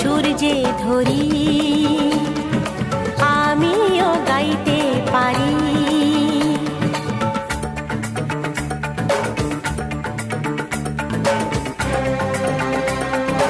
सूरजे धोरी।